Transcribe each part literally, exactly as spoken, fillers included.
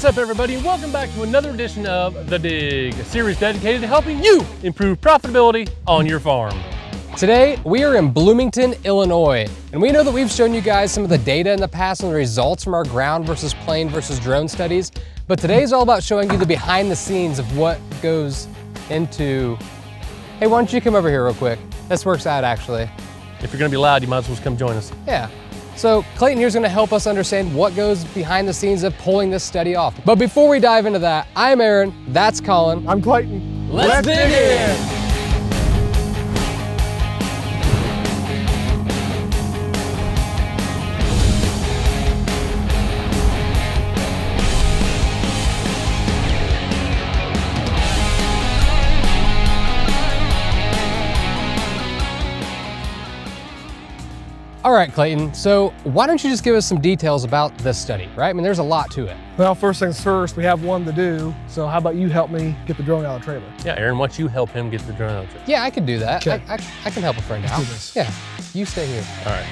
What's up, everybody? Welcome back to another edition of The Dig, a series dedicated to helping you improve profitability on your farm. Today, we are in Bloomington, Illinois, and we know that we've shown you guys some of the data in the past and the results from our ground versus plane versus drone studies, but today's all about showing you the behind the scenes of what goes into... Hey, why don't you come over here real quick? This works out, actually. If you're gonna be loud, you might as well come join us. Yeah. So Clayton here's gonna help us understand what goes behind the scenes of pulling this study off. But before we dive into that, I'm Aaron, that's Colin. I'm Clayton. Let's, Let's dig in! in. All right, Clayton, so why don't you just give us some details about this study, right? I mean, there's a lot to it. Well, first things first, we have one to do, so how about you help me get the drone out of the trailer? Yeah, Aaron, why don't you help him get the drone out of the trailer? Yeah, I can do that. Okay. I, I, I can help a friend out. Let's do this. Yeah, you stay here. All right.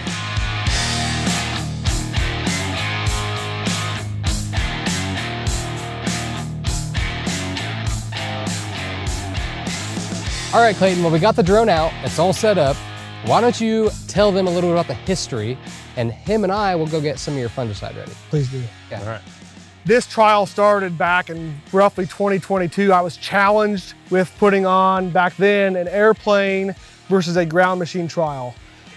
All right, Clayton, well, we got the drone out. It's all set up. Why don't you tell them a little bit about the history, and him and I will go get some of your fungicide ready. Please do. Yeah. All right. This trial started back in roughly twenty twenty-two. I was challenged with putting on, back then, an airplane versus a ground machine trial.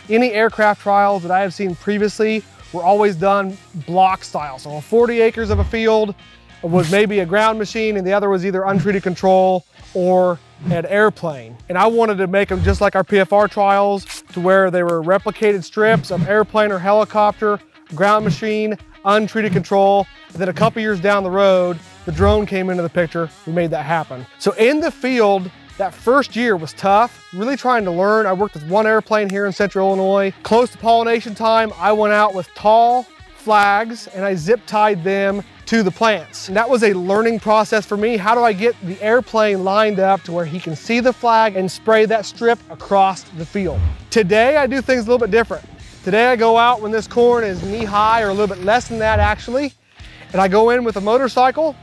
Any aircraft trials that I have seen previously were always done block style. So forty acres of a field was maybe a ground machine, and the other was either untreated control or an airplane. And I wanted to make them just like our P F R trials, to where they were replicated strips of airplane or helicopter, ground machine, untreated control. And then a couple years down the road, the drone came into the picture. We made that happen. So in the field, that first year was tough, really trying to learn. I worked with one airplane here in Central Illinois. Close to pollination time, I went out with tall flags and I zip tied them to the plants. And that was a learning process for me. How do I get the airplane lined up to where he can see the flag and spray that strip across the field? Today, I do things a little bit different. Today, I go out when this corn is knee high or a little bit less than that, actually, and I go in with a motorcycle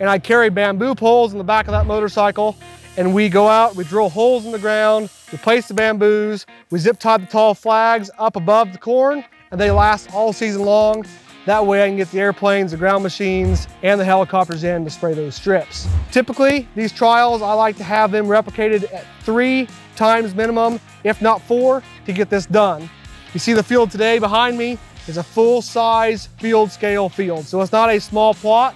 and I carry bamboo poles in the back of that motorcycle, and we go out, we drill holes in the ground, we place the bamboos, we zip tie the tall flags up above the corn, and they last all season long. That way I can get the airplanes, the ground machines, and the helicopters in to spray those strips. Typically, these trials, I like to have them replicated at three times minimum, if not four, to get this done. You see the field today behind me is a full-size field scale field. So it's not a small plot.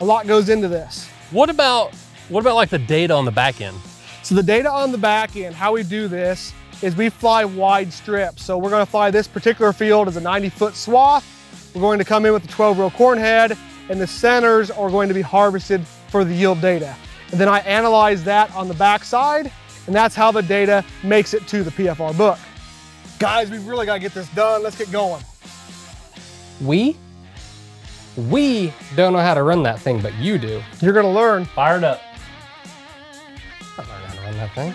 A lot goes into this. What about, what about like the data on the back end? So the data on the back end, how we do this is we fly wide strips. So we're gonna fly this particular field as a ninety foot swath. We're going to come in with the twelve row corn head, and the centers are going to be harvested for the yield data. And then I analyze that on the backside, and that's how the data makes it to the P F R book. Guys, we've really got to get this done. Let's get going. We? We don't know how to run that thing, but you do. You're going to learn. Fire it up. I learned how to run that thing.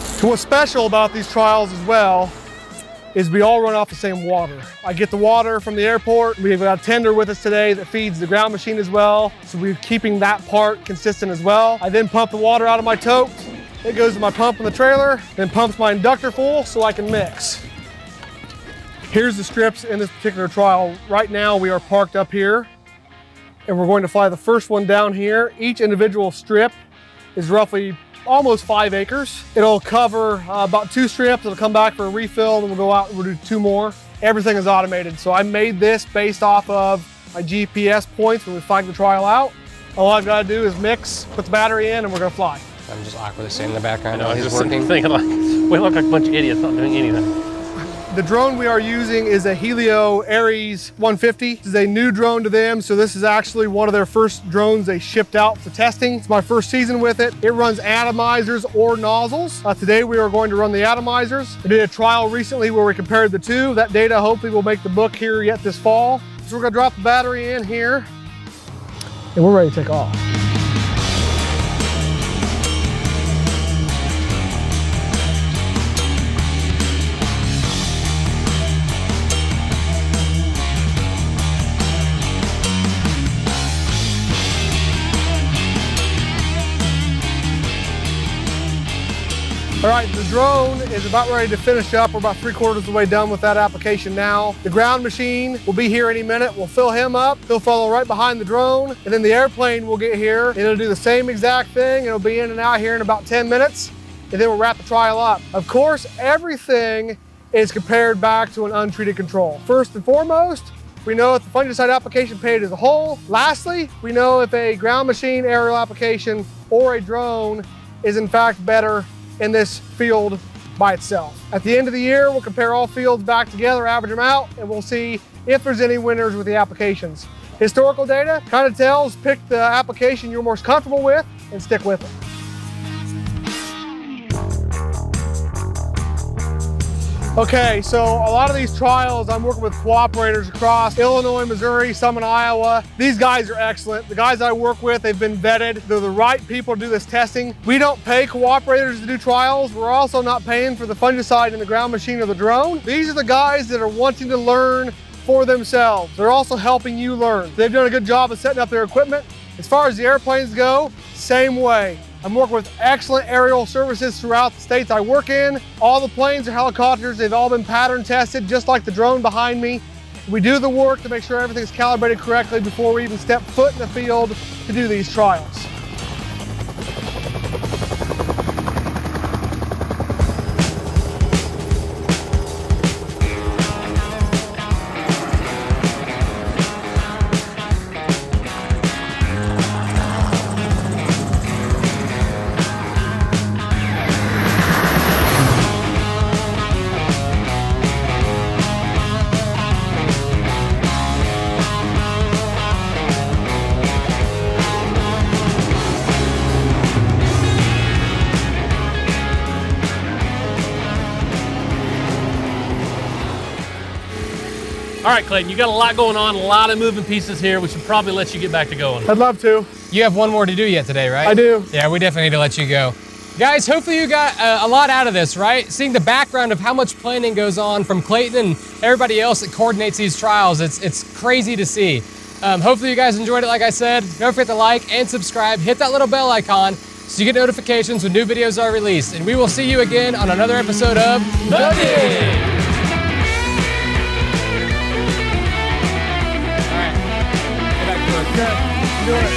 So what's special about these trials as well is we all run off the same water. I get the water from the airport. We've got a tender with us today that feeds the ground machine as well. So we're keeping that part consistent as well. I then pump the water out of my tote. It goes to my pump in the trailer, then pumps my inductor full so I can mix. Here's the strips in this particular trial. Right now we are parked up here and we're going to fly the first one down here. Each individual strip is roughly almost five acres. It'll cover uh, about two strips. It'll come back for a refill, and we'll go out and we'll do two more. Everything is automated. So I made this based off of my G P S points when we flagged the trial out. All I've got to do is mix, put the battery in, and we're going to fly. I'm just awkwardly sitting in the background. I know, I'm just working. Thinking like, we look like a bunch of idiots not doing anything. The drone we are using is a Helio Ares one fifty. This is a new drone to them, so this is actually one of their first drones they shipped out for testing. It's my first season with it. It runs atomizers or nozzles. Uh, today we are going to run the atomizers. We did a trial recently where we compared the two. That data hopefully will make the book here yet this fall. So we're gonna drop the battery in here, and we're ready to take off. All right, the drone is about ready to finish up. We're about three quarters of the way done with that application now. The ground machine will be here any minute. We'll fill him up. He'll follow right behind the drone. And then the airplane will get here. And it'll do the same exact thing. It'll be in and out here in about ten minutes. And then we'll wrap the trial up. Of course, everything is compared back to an untreated control. First and foremost, we know if the fungicide application paid as a whole. Lastly, we know if a ground machine aerial application or a drone is in fact better in this field by itself. At the end of the year, we'll compare all fields back together, average them out, and we'll see if there's any winners with the applications. Historical data kind of tells, pick the application you're most comfortable with and stick with it. Okay, so a lot of these trials, I'm working with cooperators across Illinois, Missouri, some in Iowa. These guys are excellent. The guys I work with, they've been vetted. They're the right people to do this testing. We don't pay cooperators to do trials. We're also not paying for the fungicide in the ground machine or the drone. These are the guys that are wanting to learn for themselves. They're also helping you learn. They've done a good job of setting up their equipment. As far as the airplanes go, same way. I'm working with excellent aerial services throughout the states I work in. All the planes are helicopters. They've all been pattern tested, just like the drone behind me. We do the work to make sure everything's calibrated correctly before we even step foot in the field to do these trials. All right, Clayton, you got a lot going on, a lot of moving pieces here. We should probably let you get back to going. I'd love to. You have one more to do yet today, right? I do. Yeah, we definitely need to let you go. Guys, hopefully you got uh, a lot out of this, right? Seeing the background of how much planning goes on from Clayton and everybody else that coordinates these trials, it's, it's crazy to see. Um, hopefully you guys enjoyed it, like I said. Don't forget to like and subscribe. Hit that little bell icon so you get notifications when new videos are released. And we will see you again on another episode of The Dig. Do it.